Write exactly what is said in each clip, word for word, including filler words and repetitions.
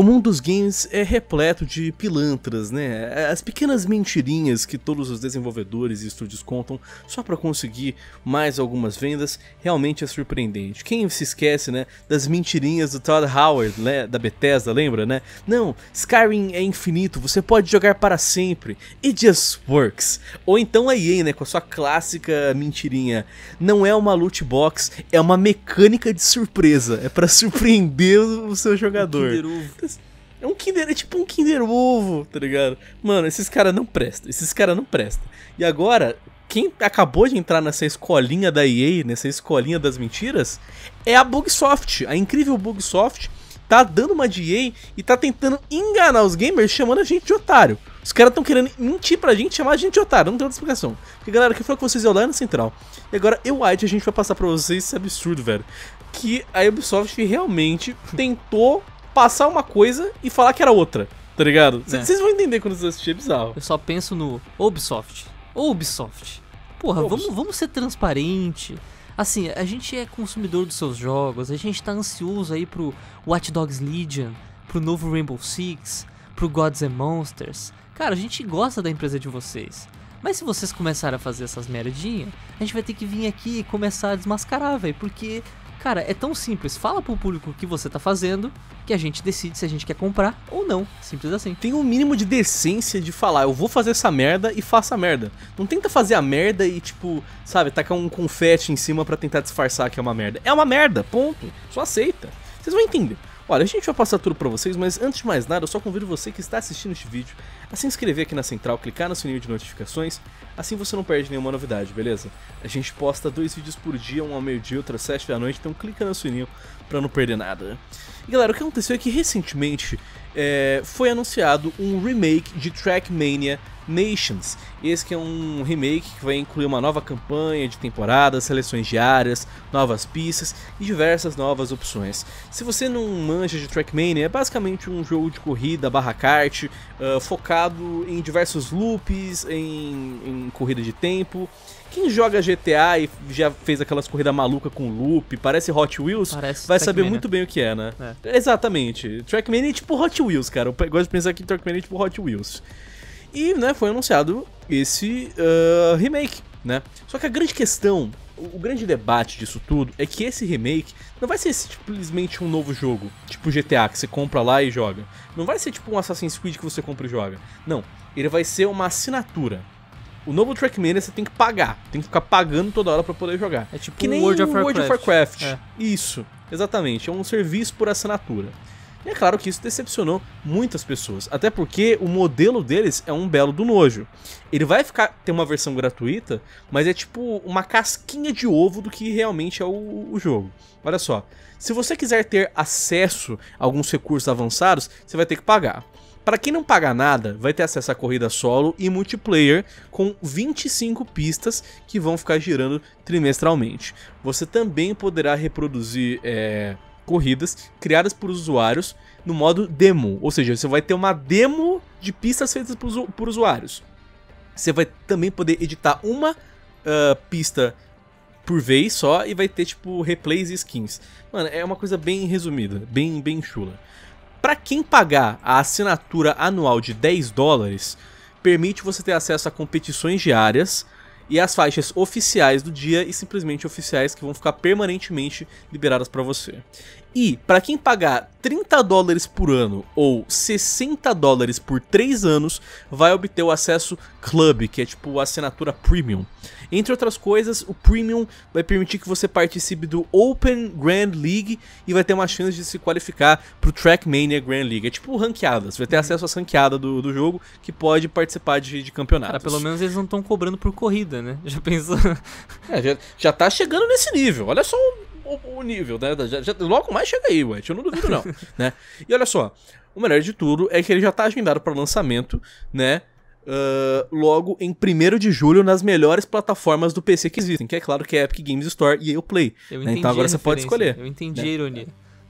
O mundo dos games é repleto de pilantras, né? As pequenas mentirinhas que todos os desenvolvedores e estúdios contam só para conseguir mais algumas vendas realmente é surpreendente. Quem se esquece, né, das mentirinhas do Todd Howard, né, da Bethesda, lembra, né? Não, Skyrim é infinito, você pode jogar para sempre. It just works. Ou então a E A, né, com a sua clássica mentirinha. Não é uma loot box, é uma mecânica de surpresa. É para surpreender o seu jogador. Kinder Ovo. É um Kinder, é tipo um Kinder Ovo, tá ligado? Mano, esses caras não prestam, esses caras não prestam. E agora, quem acabou de entrar nessa escolinha da E A, nessa escolinha das mentiras, é a Bugsoft, a incrível Bugsoft, tá dando uma de E A e tá tentando enganar os gamers chamando a gente de otário. Os caras estão querendo mentir pra gente, chamar a gente de otário, não tem outra explicação. Porque, galera, quem falou que vocês iam lá na central. E agora, eu, Aide, a gente vai passar pra vocês esse absurdo, velho. Que a Ubisoft realmente tentou passar uma coisa e falar que era outra, tá ligado? Vocês é. vão entender quando vocês assistirem, é bizarro. Eu só penso no Ubisoft. Ubisoft. Porra, Ubisoft. Vamos, vamos ser transparente. Assim, a gente é consumidor dos seus jogos, a gente tá ansioso aí pro Watch Dogs Legion, pro novo Rainbow Six, pro Gods and Monsters. Cara, a gente gosta da empresa de vocês. Mas se vocês começarem a fazer essas merdinhas, a gente vai ter que vir aqui e começar a desmascarar, velho, porque... Cara, é tão simples, fala pro público o que você tá fazendo, que a gente decide se a gente quer comprar ou não, simples assim. Tem um mínimo de decência de falar, eu vou fazer essa merda e faça a merda. Não tenta fazer a merda e tipo, sabe, tacar um confete em cima pra tentar disfarçar que é uma merda. É uma merda, ponto, só aceita, vocês vão entender. Olha, a gente vai passar tudo pra vocês, mas antes de mais nada, eu só convido você que está assistindo este vídeo a se inscrever aqui na Central, clicar no sininho de notificações, assim você não perde nenhuma novidade, beleza? A gente posta dois vídeos por dia, um ao meio-dia, outro às sete da noite, então clica no sininho pra não perder nada. E galera, o que aconteceu é que recentemente é, foi anunciado um remake de Trackmania Nations. Esse que é um remake que vai incluir uma nova campanha de temporada, seleções diárias, novas pistas e diversas novas opções. Se você não manja de Trackmania, é basicamente um jogo de corrida barra kart, uh, focado em diversos loops, em, em corrida de tempo. Quem joga G T A e já fez aquelas corridas malucas com loop, parece Hot Wheels, parece vai Trackmania. Saber muito bem o que é, né? É. Exatamente. Trackmania é tipo Hot Wheels, cara. Eu gosto de pensar que Trackmania é tipo Hot Wheels. E, né, foi anunciado esse uh, remake, né? Só que a grande questão, o grande debate disso tudo é que esse remake não vai ser simplesmente um novo jogo, tipo G T A, que você compra lá e joga. Não vai ser tipo um Assassin's Creed que você compra e joga. Não, ele vai ser uma assinatura. O novo Trackmania você tem que pagar, tem que ficar pagando toda hora pra poder jogar. É tipo que nem World of Warcraft. World of Warcraft. É. Isso, exatamente, é um serviço por assinatura. E é claro que isso decepcionou muitas pessoas, até porque o modelo deles é um belo do nojo. Ele vai ficar, ter uma versão gratuita, mas é tipo uma casquinha de ovo do que realmente é o, o jogo. Olha só, se você quiser ter acesso a alguns recursos avançados, você vai ter que pagar. Para quem não pagar nada, vai ter acesso a corrida solo e multiplayer com vinte e cinco pistas que vão ficar girando trimestralmente. Você também poderá reproduzir... É... corridas criadas por usuários no modo demo, ou seja, você vai ter uma demo de pistas feitas por, usu por usuários. Você vai também poder editar uma uh, pista por vez só e vai ter tipo replays e skins. Mano, é uma coisa bem resumida, bem, bem chula. Pra quem pagar a assinatura anual de dez dólares, permite você ter acesso a competições diárias e as faixas oficiais do dia e simplesmente oficiais que vão ficar permanentemente liberadas para você. E para quem pagar trinta dólares por ano ou sessenta dólares por três anos, vai obter o acesso Club, que é tipo a assinatura Premium. Entre outras coisas, o Premium vai permitir que você participe do Open Grand League e vai ter uma chance de se qualificar pro Trackmania Grand League. É tipo ranqueadas, vai ter acesso às ranqueadas do, do jogo que pode participar de, de campeonatos. Cara, pelo menos eles não estão cobrando por corrida, né? Já pensou? É, já, já tá chegando nesse nível, olha só o, o, o nível, né? Já, já, logo mais chega aí, ué, eu não duvido não, né? E olha só, o melhor de tudo é que ele já tá agendado para lançamento, né? Uh, logo em primeiro de julho nas melhores plataformas do P C que existem, que é claro que é Epic Games Store e EuPlay. Eu né? Então agora você pode escolher. Eu entendi né? a ironia.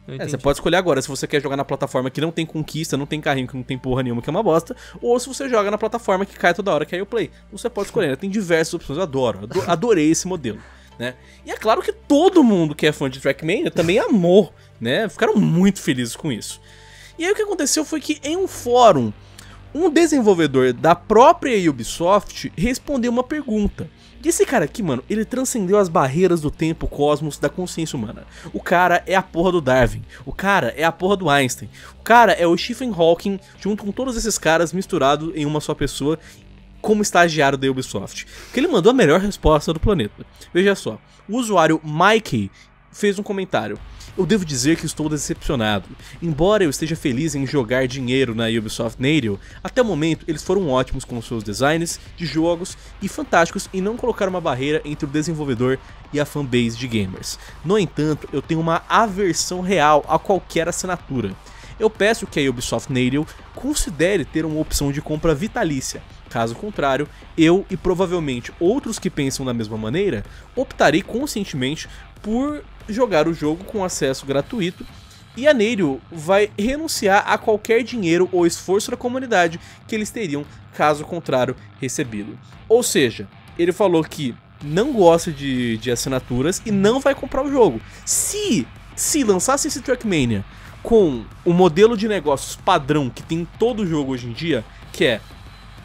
Eu entendi. É, você pode escolher agora se você quer jogar na plataforma que não tem conquista, não tem carrinho, que não tem porra nenhuma, que é uma bosta, ou se você joga na plataforma que cai toda hora, que é EuPlay. Você pode escolher, tem diversas opções, eu adoro, adoro adorei esse modelo. Né? E é claro que todo mundo que é fã de Trackmania também amou, né? Ficaram muito felizes com isso. E aí o que aconteceu foi que em um fórum, um desenvolvedor da própria Ubisoft respondeu uma pergunta. E esse cara aqui, mano, ele transcendeu as barreiras do tempo, cosmos, da consciência humana. O cara é a porra do Darwin, o cara é a porra do Einstein, o cara é o Stephen Hawking, junto com todos esses caras misturado em uma só pessoa, como estagiário da Ubisoft. Porque ele mandou a melhor resposta do planeta. Veja só, o usuário Mikey fez um comentário. Eu devo dizer que estou decepcionado. Embora eu esteja feliz em jogar dinheiro na Ubisoft Nadeo, até o momento eles foram ótimos com seus designs de jogos e fantásticos em não colocar uma barreira entre o desenvolvedor e a fanbase de gamers. No entanto, eu tenho uma aversão real a qualquer assinatura. Eu peço que a Ubisoft Nadeo considere ter uma opção de compra vitalícia. Caso contrário, eu e provavelmente outros que pensam da mesma maneira optarei conscientemente por jogar o jogo com acesso gratuito, e a Nadeo vai renunciar a qualquer dinheiro ou esforço da comunidade que eles teriam, caso contrário, recebido. Ou seja, ele falou que não gosta de, de assinaturas e não vai comprar o jogo. Se, se lançasse esse Trackmania com o modelo de negócios padrão que tem em todo jogo hoje em dia, que é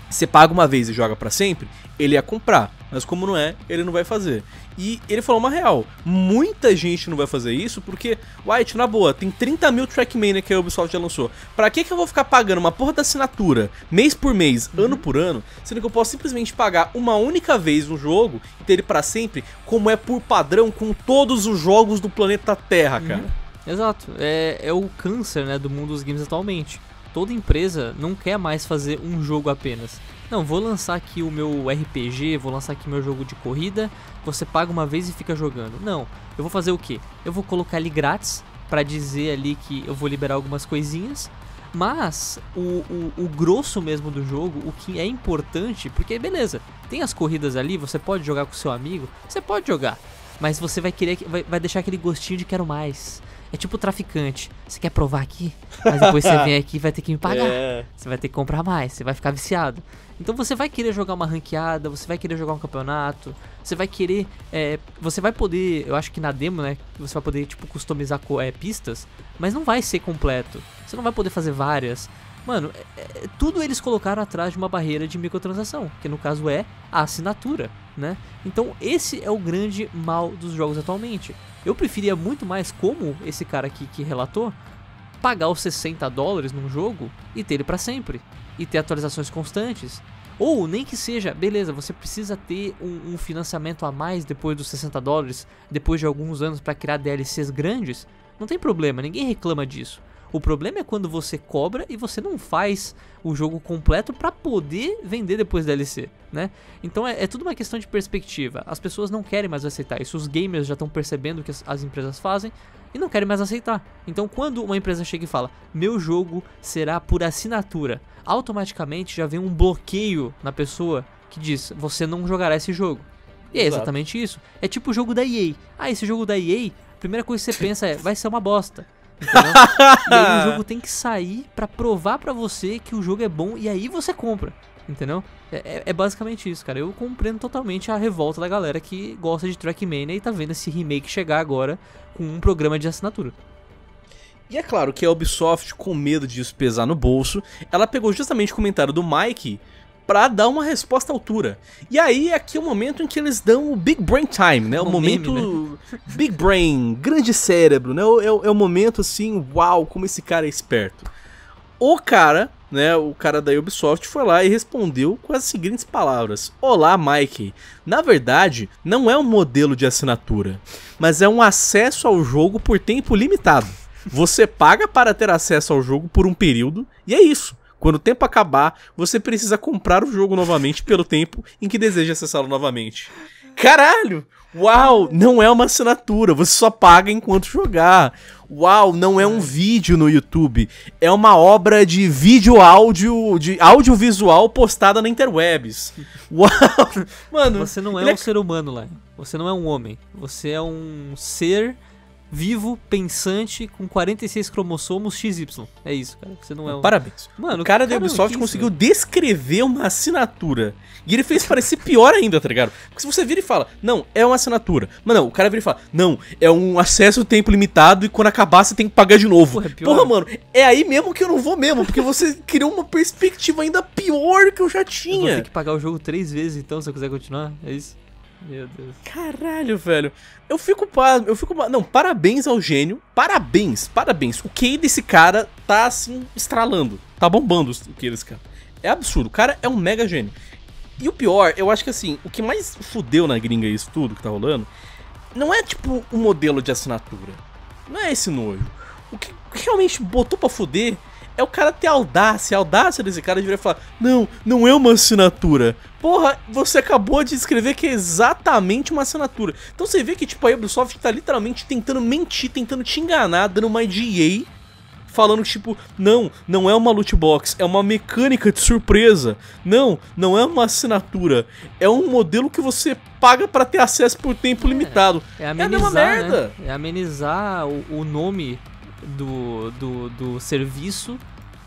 você paga uma vez e joga pra sempre, ele ia comprar. Mas como não é, ele não vai fazer. E ele falou uma real, muita gente não vai fazer isso porque, White, na boa, tem trinta mil Trackmania que a Ubisoft já lançou. Pra que que eu vou ficar pagando uma porra da assinatura, mês por mês, uhum. ano por ano, sendo que eu posso simplesmente pagar uma única vez no jogo e ter ele pra sempre, como é por padrão com todos os jogos do planeta Terra, uhum. cara. Exato, é, é o câncer, né, do mundo dos games atualmente. Toda empresa não quer mais fazer um jogo apenas. Não, vou lançar aqui o meu R P G, vou lançar aqui meu jogo de corrida, você paga uma vez e fica jogando. Não, eu vou fazer o quê? Eu vou colocar ele grátis pra dizer ali que eu vou liberar algumas coisinhas, mas o, o, o grosso mesmo do jogo, o que é importante, porque beleza, tem as corridas ali, você pode jogar com seu amigo, você pode jogar, mas você vai querer, vai, vai deixar aquele gostinho de quero mais. É tipo traficante, você quer provar aqui, mas depois você vem aqui e vai ter que me pagar, é. Você vai ter que comprar mais, você vai ficar viciado. Então você vai querer jogar uma ranqueada, você vai querer jogar um campeonato, você vai querer, é, você vai poder, eu acho que na demo, né, você vai poder tipo customizar é, pistas, mas não vai ser completo, você não vai poder fazer várias. Mano, é, é, tudo eles colocaram atrás de uma barreira de microtransação, que no caso é a assinatura, né? Então esse é o grande mal dos jogos atualmente. Eu preferia muito mais, como esse cara aqui que relatou, pagar os sessenta dólares num jogo e ter ele pra sempre. E ter atualizações constantes. Ou nem que seja, beleza, você precisa ter um, um financiamento a mais depois dos sessenta dólares, depois de alguns anos pra criar D L Cs grandes. Não tem problema, ninguém reclama disso. O problema é quando você cobra e você não faz o jogo completo para poder vender depois da D L C, né? Então é, é tudo uma questão de perspectiva. As pessoas não querem mais aceitar isso. Os gamers já estão percebendo o que as, as empresas fazem e não querem mais aceitar. Então quando uma empresa chega e fala, meu jogo será por assinatura, automaticamente já vem um bloqueio na pessoa que diz, você não jogará esse jogo. E é exatamente isso. É tipo o jogo da E A. Ah, esse jogo da E A, a primeira coisa que você pensa é, vai ser uma bosta. E aí o jogo tem que sair pra provar pra você que o jogo é bom e aí você compra, entendeu? É, é basicamente isso, cara. Eu compreendo totalmente a revolta da galera que gosta de Trackmania e tá vendo esse remake chegar agora com um programa de assinatura. E é claro que a Ubisoft, com medo disso pesar no bolso, ela pegou justamente o comentário do Mike pra dar uma resposta à altura. E aí aqui é o momento em que eles dão o Big Brain Time, né? O um momento meme, né? Big Brain, grande cérebro, né? É o, é o momento assim, uau, como esse cara é esperto. O cara, né, o cara da Ubisoft foi lá e respondeu com as seguintes palavras. Olá, Mikey. Na verdade, não é um modelo de assinatura, mas é um acesso ao jogo por tempo limitado. Você paga para ter acesso ao jogo por um período e é isso. Quando o tempo acabar, você precisa comprar o jogo novamente pelo tempo em que deseja acessá-lo novamente. Caralho! Uau! Não é uma assinatura, você só paga enquanto jogar. Uau! Não é um vídeo no YouTube, é uma obra de vídeo, áudio, de audiovisual postada na interwebs. Uau! Mano, você não é um ser humano, lá. Você não é um homem. Você é um ser vivo, pensante, com quarenta e seis cromossomos X Y. É isso, cara. Você não é um... Parabéns. Mano, o cara da Ubisoft conseguiu descrever uma assinatura. E ele fez parecer pior ainda, tá ligado? Porque se você vira e fala, não, é uma assinatura. Mas não, o cara vira e fala, não, é um acesso tempo limitado e quando acabar você tem que pagar de novo. Porra, é pior. Porra, mano, é aí mesmo que eu não vou mesmo, porque você criou uma perspectiva ainda pior que eu já tinha. Eu vou ter que pagar o jogo três vezes então, se eu quiser continuar, é isso? Meu Deus. Caralho, velho. Eu fico pasmo, eu fico... Não, parabéns ao gênio. Parabéns, parabéns. O Q I desse cara tá, assim, estralando. Tá bombando o Q I desse cara. É absurdo. O cara é um mega gênio. E o pior, eu acho que, assim, o que mais fudeu na gringa isso tudo que tá rolando não é, tipo, o modelo de assinatura. Não é esse nojo. O que realmente botou pra fuder é o cara ter audácia, a audácia desse cara de virar e falar, não, não é uma assinatura. Porra, você acabou de escrever que é exatamente uma assinatura. Então você vê que tipo a Ubisoft tá literalmente tentando mentir, tentando te enganar, dando uma de E A, falando tipo, não, não é uma loot box, é uma mecânica de surpresa. Não, não é uma assinatura, é um modelo que você paga pra ter acesso por tempo é, limitado. É amenizar, é uma merda. Né? É amenizar o, o nome... Do, do, do serviço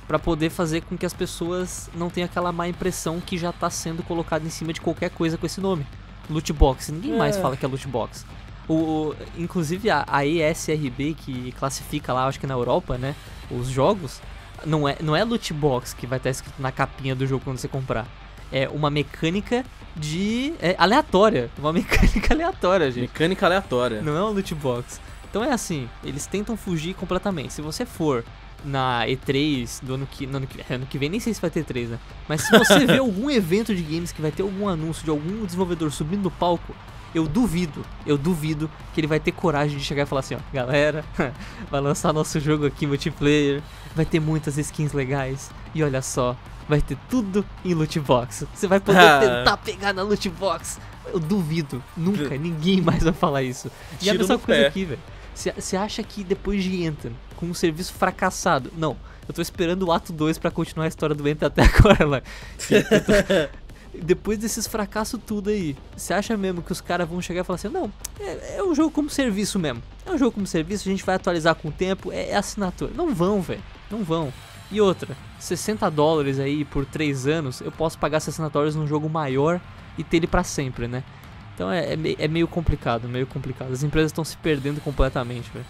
pra poder fazer com que as pessoas não tenham aquela má impressão que já tá sendo colocada em cima de qualquer coisa com esse nome. Lootbox. Ninguém é. mais fala que é lootbox. O, o, inclusive a, a E S R B, que classifica lá, acho que na Europa, né, os jogos, não é, não é lootbox que vai estar escrito na capinha do jogo quando você comprar. É uma mecânica de... É, aleatória. Uma mecânica aleatória, gente. Mecânica aleatória. Não é um lootbox. Então é assim, eles tentam fugir completamente. Se você for na E três do ano que, no ano, que ano que vem, nem sei se vai ter E três, né? Mas se você ver algum evento de games que vai ter algum anúncio de algum desenvolvedor subindo no palco, eu duvido, eu duvido que ele vai ter coragem de chegar e falar assim, ó, galera, vai lançar nosso jogo aqui multiplayer, vai ter muitas skins legais, e olha só, vai ter tudo em loot box. Você vai poder ah. tentar pegar na loot box. Eu duvido, nunca, ninguém mais vai falar isso. E Tiro é a mesma coisa pé. Aqui, velho. Você acha que depois de Anthem, com um serviço fracassado... Não, eu tô esperando o ato dois pra continuar a história do Anthem até agora, lá. Tô... Depois desses fracassos tudo aí, você acha mesmo que os caras vão chegar e falar assim, não, é, é um jogo como serviço mesmo. É um jogo como serviço, a gente vai atualizar com o tempo, é, é assinatura. Não vão, velho, não vão. E outra, sessenta dólares aí por três anos, eu posso pagar sessenta dólares num jogo maior e ter ele pra sempre, né? Então é, é, é meio complicado, meio complicado. As empresas estão se perdendo completamente, velho.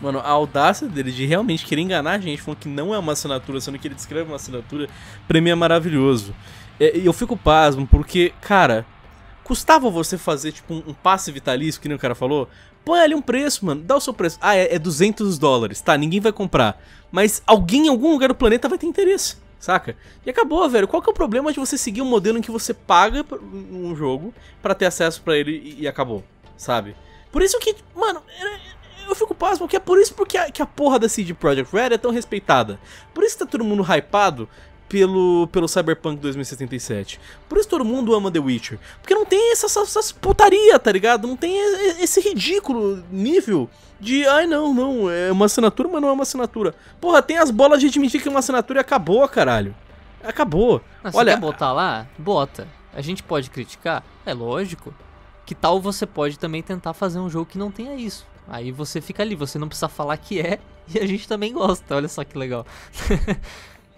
Mano, a audácia dele de realmente querer enganar a gente, falando que não é uma assinatura, sendo que ele descreve uma assinatura, pra mim é maravilhoso. E é, eu fico pasmo, porque, cara, custava você fazer, tipo, um, um passe vitalício, que nem o cara falou? Põe ali um preço, mano, dá o seu preço. Ah, é, é duzentos dólares, tá, ninguém vai comprar. Mas alguém em algum lugar do planeta vai ter interesse. Saca? E acabou, velho. Qual que é o problema de você seguir um modelo em que você paga um jogo pra ter acesso pra ele e, e acabou, sabe? Por isso que, mano, eu fico pasmo que é por isso porque a, que a porra da C D Projekt Red é tão respeitada. Por isso que tá todo mundo hypado pelo, pelo Cyberpunk dois mil e setenta e sete. Por isso todo mundo ama The Witcher. Porque não tem essas, essas putaria, tá ligado? Não tem esse ridículo nível... De, ai não, não, é uma assinatura, mas não é uma assinatura. Porra, tem as bolas de admitir que é uma assinatura e acabou, caralho. Acabou. Mas olha, você quer botar lá? Bota. A gente pode criticar? É lógico. Que tal você pode também tentar fazer um jogo que não tenha isso? Aí você fica ali, você não precisa falar que é e a gente também gosta, olha só que legal.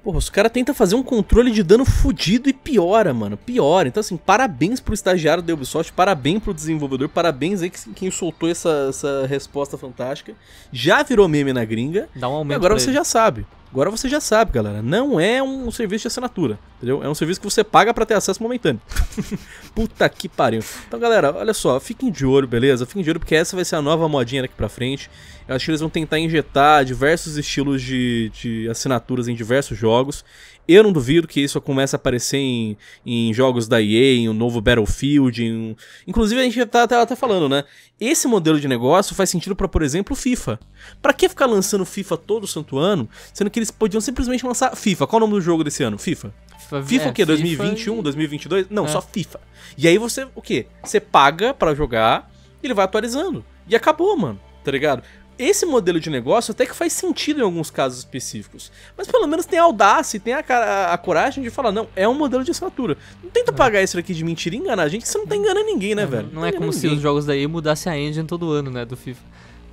Porra, os caras tentam fazer um controle de dano fudido e piora, mano, piora. Então assim, parabéns pro estagiário da Ubisoft, parabéns pro desenvolvedor, parabéns aí que quem soltou essa, essa resposta fantástica. Já virou meme na gringa, dá um aumento e agora você ele. já sabe. Agora você já sabe, galera, não é um serviço de assinatura, entendeu? É um serviço que você paga pra ter acesso momentâneo. Puta que pariu. Então, galera, olha só, fiquem de olho, beleza? Fiquem de olho porque essa vai ser a nova modinha daqui pra frente. Eu acho que eles vão tentar injetar diversos estilos de, de assinaturas em diversos jogos. Eu não duvido que isso comece a aparecer em, em jogos da E A, em um novo Battlefield, em um... Inclusive a gente já tá, tá, tá falando, né? Esse modelo de negócio faz sentido pra, por exemplo, o FIFA. Pra que ficar lançando FIFA todo santo ano, sendo que eles podiam simplesmente lançar FIFA? Qual é o nome do jogo desse ano? FIFA. FIFA, FIFA é, o quê? dois mil e vinte e um, e... dois mil e vinte e dois? Não, é. Só FIFA. E aí você, o quê? Você paga pra jogar, ele vai atualizando. E acabou, mano, tá ligado? Esse modelo de negócio até que faz sentido em alguns casos específicos. Mas pelo menos tem a audácia e tem a, a, a coragem de falar, não, é um modelo de assinatura. Não tenta é. pagar isso daqui de mentira e enganar a gente, que você não tá enganando ninguém, né, não, velho? Não, não, não é como ninguém. Se os jogos daí mudassem a engine todo ano, né, do FIFA.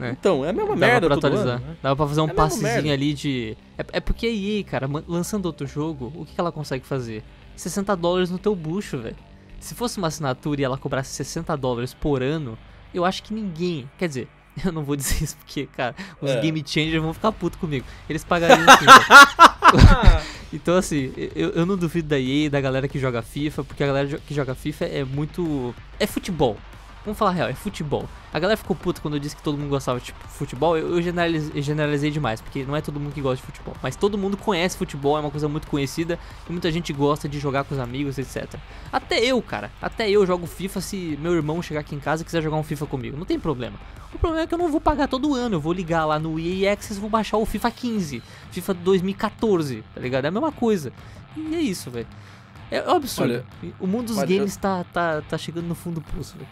né? Então, é a mesma Dava merda pra atualizar. Ano, né? Dava pra fazer um é passezinho ali de... É, é porque a E A, cara, lançando outro jogo, o que ela consegue fazer? sessenta dólares no teu bucho, velho. Se fosse uma assinatura e ela cobrasse sessenta dólares por ano, eu acho que ninguém... Quer dizer, eu não vou dizer isso porque, cara, os é. game changers vão ficar putos comigo. Eles pagariam assim, Então, assim, eu, eu não duvido da E A, da galera que joga FIFA, porque a galera que joga FIFA é muito... É futebol. Vamos falar a real, é futebol. A galera ficou puta quando eu disse que todo mundo gostava de futebol. Eu, eu generalizei, generalizei demais, porque não é todo mundo que gosta de futebol. Mas todo mundo conhece futebol, é uma coisa muito conhecida. E muita gente gosta de jogar com os amigos, etcétera. Até eu, cara. Até eu jogo FIFA se meu irmão chegar aqui em casa e quiser jogar um FIFA comigo. Não tem problema. O problema é que eu não vou pagar todo ano. Eu vou ligar lá no E A Access e vou baixar o FIFA quinze. FIFA dois mil e quatorze, tá ligado? É a mesma coisa. E é isso, velho. É um absurdo. Olha, o mundo dos games eu... tá, tá, tá chegando no fundo do poço, velho.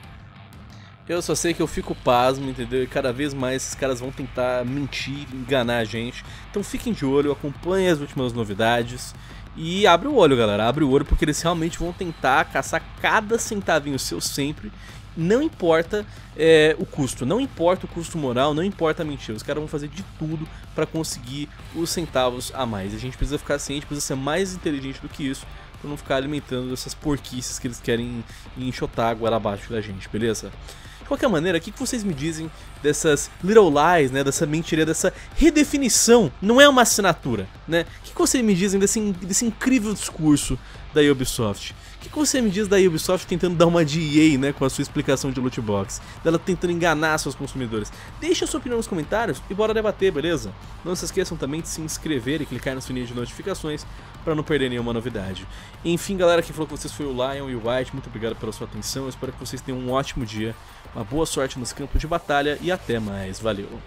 Eu só sei que eu fico pasmo, entendeu? E cada vez mais esses caras vão tentar mentir, enganar a gente. Então fiquem de olho, acompanhem as últimas novidades. E abre o olho, galera. Abre o olho, porque eles realmente vão tentar caçar cada centavinho seu sempre. Não importa é, o custo, não importa o custo moral, não importa a mentira. Os caras vão fazer de tudo pra conseguir os centavos a mais. A gente precisa ficar ciente, precisa ser mais inteligente do que isso, pra não ficar alimentando essas porquices que eles querem enxotar agora abaixo da gente, beleza? De qualquer maneira, o que vocês me dizem dessas little lies, né, dessa mentira, dessa redefinição, não é uma assinatura, né? O que vocês me dizem desse, desse incrível discurso da Ubisoft? O que você me diz da Ubisoft tentando dar uma de E A, né, com a sua explicação de loot box? Dela tentando enganar seus consumidores? Deixa a sua opinião nos comentários e bora debater, beleza? Não se esqueçam também de se inscrever e clicar no sininho de notificações para não perder nenhuma novidade. Enfim, galera, quem falou com vocês foi o Lion e o White. Muito obrigado pela sua atenção. Eu espero que vocês tenham um ótimo dia. Uma boa sorte nos campos de batalha e até mais. Valeu!